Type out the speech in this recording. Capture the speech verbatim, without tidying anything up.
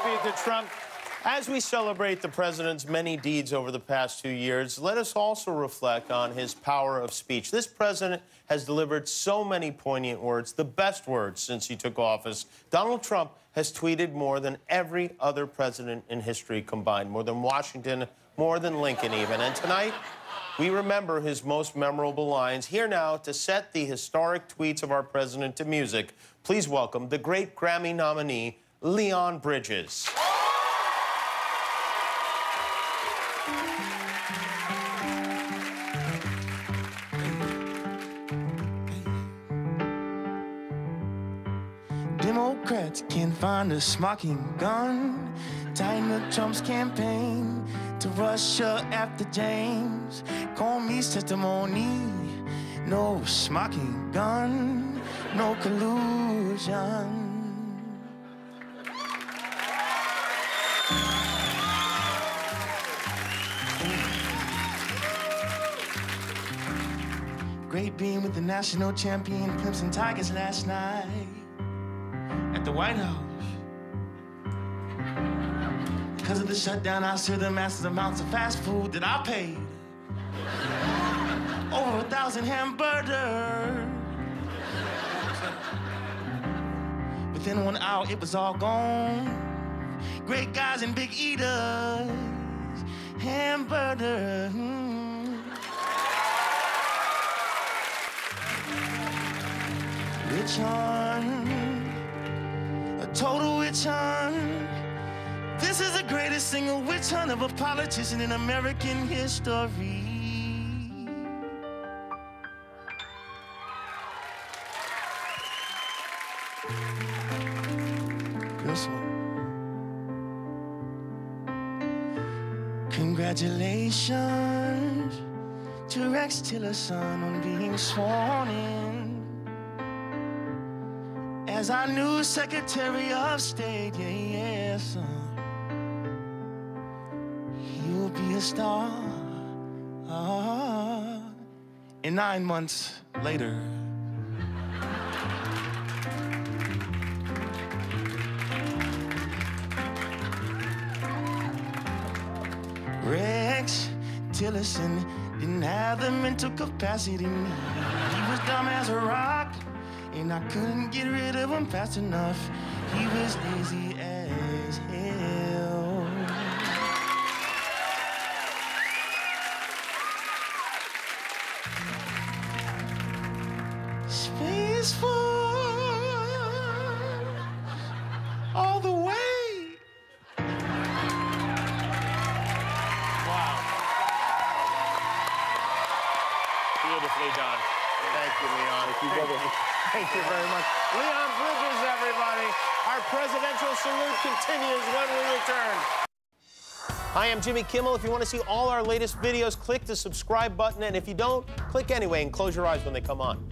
tribute to Trump. As we celebrate the president's many deeds over the past two years, let us also reflect on his power of speech. This president has delivered so many poignant words, the best words since he took office. Donald Trump has tweeted more than every other president in history combined, more than Washington, more than Lincoln even. And tonight, we remember his most memorable lines. Here now to set the historic tweets of our president to music, please welcome the great Grammy nominee, Leon Bridges. Democrats can't find a smoking gun, tying up Trump's campaign to Russia after James Comey's testimony. No smoking gun, no collusion. Great being with the national champion Clemson Tigers last night at the White House. Because of the shutdown, I served them massive amounts of fast food that I paid. Over a thousand hamburgers. Within one hour, it was all gone. Great guys and big eaters. Hamburgers. Witch hunt, a total witch hunt. This is the greatest single witch hunt of a politician in American history. This one. Congratulations to Rex Tillerson on being sworn in as our new Secretary of State, yeah, yeah, son. He will be a star uh, and nine months later. Rex Tillerson didn't have the mental capacity. He was dumb as a rock, and I couldn't get rid of him fast enough. He was lazy as hell. Space Force, all the way. Wow. Beautifully done. Thank you, Leon. If you've ever... Thank you very much. Leon Bridges, everybody. Our presidential salute continues when we return. Hi, I'm Jimmy Kimmel. If you want to see all our latest videos, click the subscribe button. And if you don't, click anyway and close your eyes when they come on.